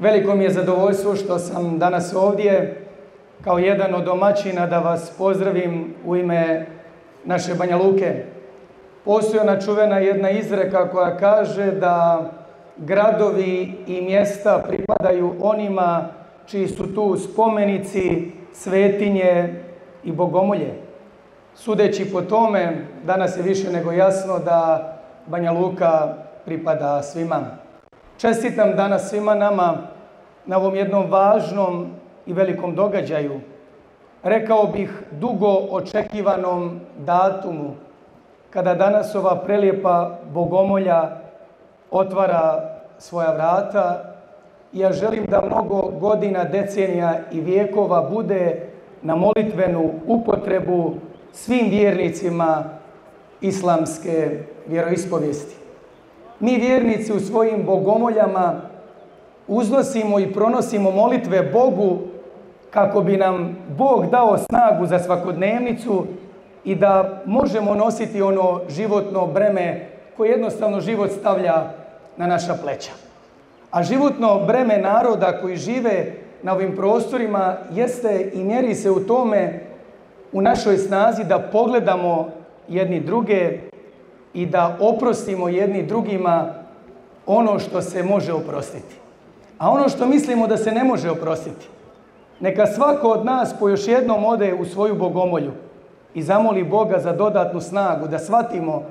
Veliko mi je zadovoljstvo što sam danas ovdje kao jedan od domaćina da vas pozdravim u ime naše Banja Luke. Postoji ona čuvena jedna izreka koja kaže da gradovi i mjesta pripadaju onima čiji su tu spomenici, svetinje i bogomolje. Sudeći po tome, danas je više nego jasno da Banja Luka pripada svima. Čestitam danas svima nama na ovom jednom važnom i velikom događaju, rekao bih dugo očekivanom datumu, kada danas ova prelijepa bogomolja otvara svoja vrata. Ja želim da mnogo godina, decenija i vijekova bude na molitvenu upotrebu svim vjernicima islamske vjeroispovijesti. Mi vjernici u svojim bogomoljama uznosimo i pronosimo molitve Bogu kako bi nam Bog dao snagu za svakodnevnicu i da možemo nositi ono životno breme koje jednostavno život stavlja na naša pleća. A životno breme naroda koji žive na ovim prostorima jeste i mjeri se u tome, u našoj snazi da pogledamo jedni druge i da oprostimo jedni drugima ono što se može oprostiti. A ono što mislimo da se ne može oprostiti, neka svako od nas po još jednom ode u svoju bogomolju i zamoli Boga za dodatnu snagu, da shvatimo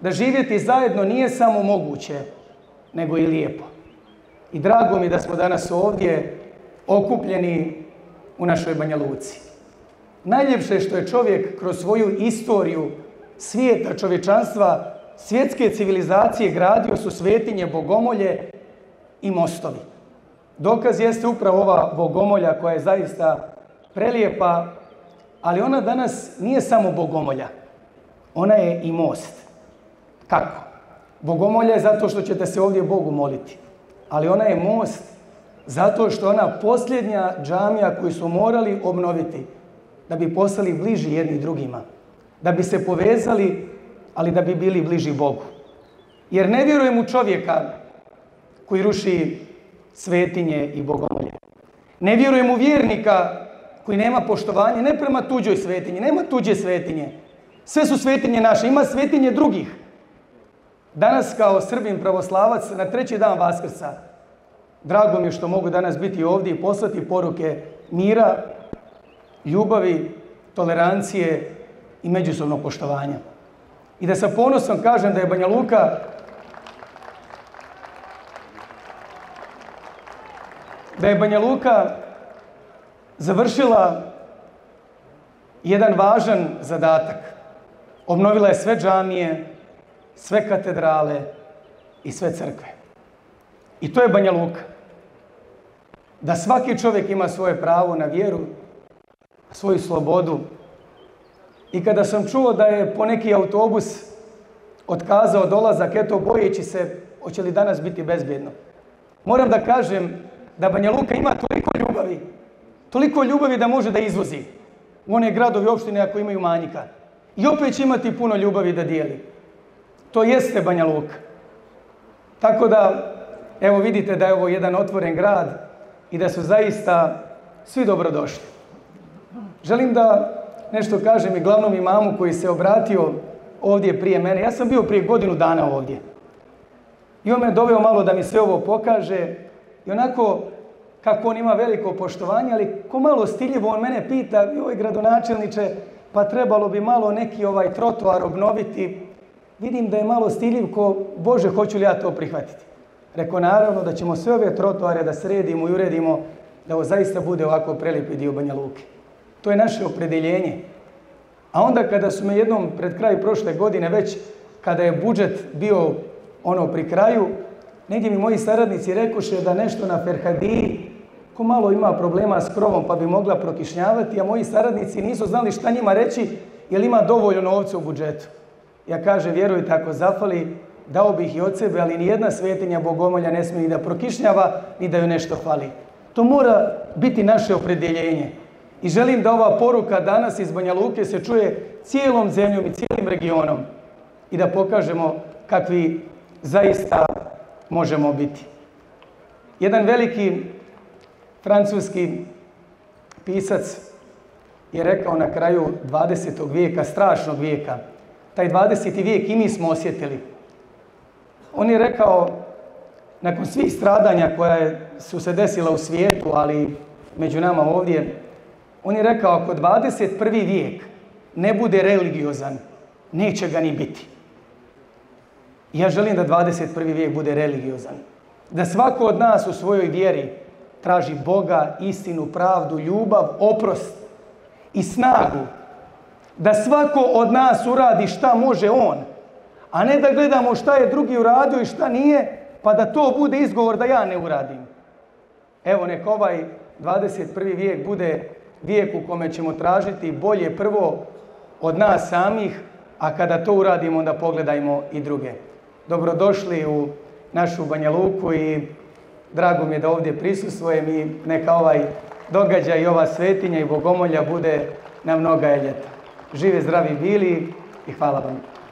da živjeti zajedno nije samo moguće, nego i lijepo. I drago mi da smo danas ovdje okupljeni u našoj Banja Luci. Najljepše što je čovjek kroz svoju istoriju svijeta, čovječanstva, svjetske civilizacije gradio su svetinje, bogomolje i mostovi. Dokaz jeste upravo ova bogomolja koja je zaista prelijepa, ali ona danas nije samo bogomolja, ona je i most. Kako? Bogomolja je zato što ćete se ovdje Bogu moliti, ali ona je most zato što ona posljednja džamija koju su morali obnoviti da bi postali bliži jedni drugima, da bi se povezali, ali da bi bili bliži Bogu. Jer ne vjerujem u čovjeka koji ruši svetinje i bogomolje. Ne vjerujem u vjernika koji nema poštovanje, ne prema tuđoj svetinji, nema tuđe svetinje. Sve su svetinje naše, ima svetinje drugih. Danas kao Srbin pravoslavac na treći dan Vaskrsa, drago mi je što mogu danas biti ovdje i poslati poruke mira, ljubavi, tolerancije i međusobnog poštovanja. I da sa ponosom kažem da je Banja Luka završila jedan važan zadatak. Obnovila je sve džamije, sve katedrale i sve crkve. I to je Banja Luka. Da svaki čovjek ima svoje pravo na vjeru, svoju slobodu. I kada sam čuo da je poneki autobus otkazao dolazak, eto bojeći se, hoće li danas biti bezbjedno. Moram da kažem da Banja Luka ima toliko ljubavi da može da izvozi u one gradovi i opštine ako imaju manjka. I opet će imati puno ljubavi da dijeli. To jeste Banja Luka. Tako da, evo vidite da je ovo jedan otvoren grad i da su zaista svi dobrodošli. Želim da nešto kažem i glavnom imamu koji se obratio ovdje prije mene. Ja sam bio prije godinu dana ovdje. I on me doveo malo da mi sve ovo pokaže. I onako, kako on ima veliko poštovanje, ali ko malo stiljivo, on mene pita, joj gradonačelniče, pa trebalo bi malo neki trotoar obnoviti. Vidim da je malo stiljiv ko, Bože, hoću li ja to prihvatiti? Rekao, naravno da ćemo sve ove trotoare da sredimo i uredimo, da ovo zaista bude ovako prelijepi dio Banja Luke. To je naše opredjeljenje. A onda kada su me jednom pred kraj prošle godine, već kada je budžet bio pri kraju, negdje mi moji saradnici rekoše da nešto na Ferhadiji, ko malo ima problema s krovom pa bi mogla prokišnjavati, a moji saradnici nisu znali šta njima reći jer ima dovoljno novca u budžetu. Ja kažem, vjerujte, ako zafali, dao bih i od sebe, ali nijedna svetinja bogomolja ne smije ni da prokišnjava, ni da joj nešto fali. To mora biti naše opredjeljenje. I želim da ova poruka danas iz Banja Luke se čuje cijelom zemljom i cijelim regionom i da pokažemo kakvi zaista možemo biti. Jedan veliki francuski pisac je rekao na kraju 20. vijeka, strašnog vijeka, taj 20. vijek i mi smo osjetili. On je rekao, nakon svih stradanja koja su se desila u svijetu, ali među nama ovdje, on je rekao, ako 21. vijek ne bude religiozan, neće ga ni biti. Ja želim da 21. vijek bude religiozan. Da svako od nas u svojoj vjeri traži Boga, istinu, pravdu, ljubav, oprost i snagu. Da svako od nas uradi šta može on, a ne da gledamo šta je drugi uradio i šta nije, pa da to bude izgovor da ja ne uradim. Evo, nek ovaj 21. vijek bude vijek u kome ćemo tražiti bolje prvo od nas samih, a kada to uradimo, onda pogledajmo i druge. Dobrodošli u našu Banja Luku i drago mi je da ovdje prisustvujem i neka ovaj događaj i ova svetinja i bogomolja bude na mnoga ljeta. Žive, zdravi bili i hvala vam.